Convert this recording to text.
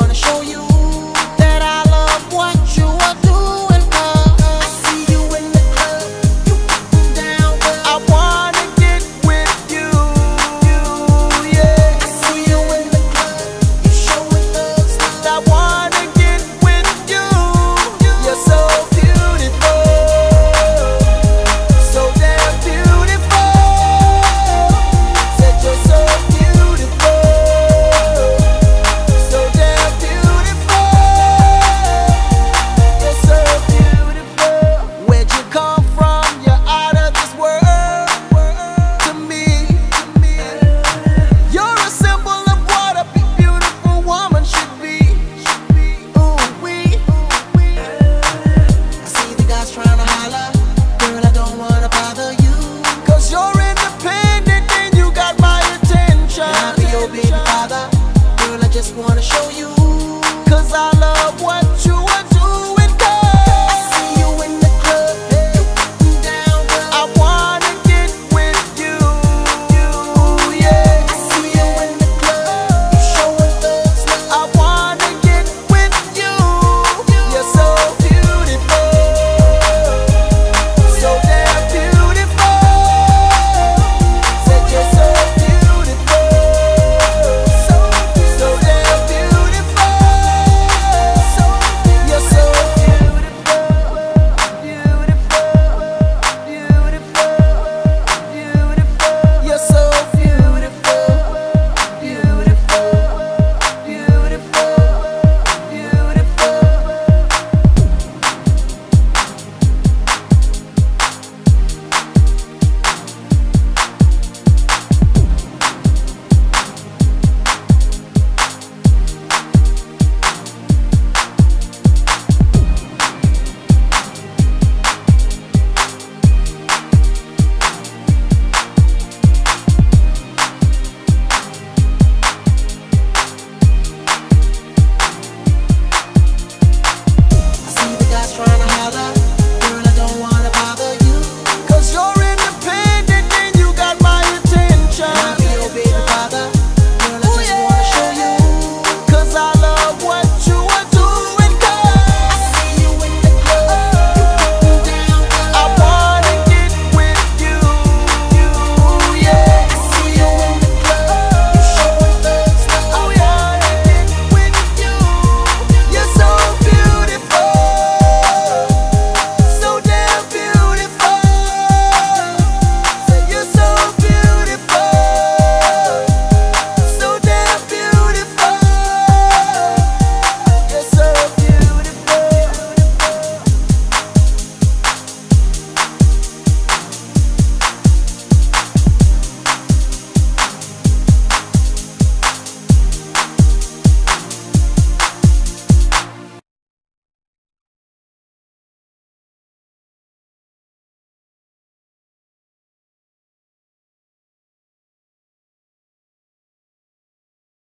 wanna show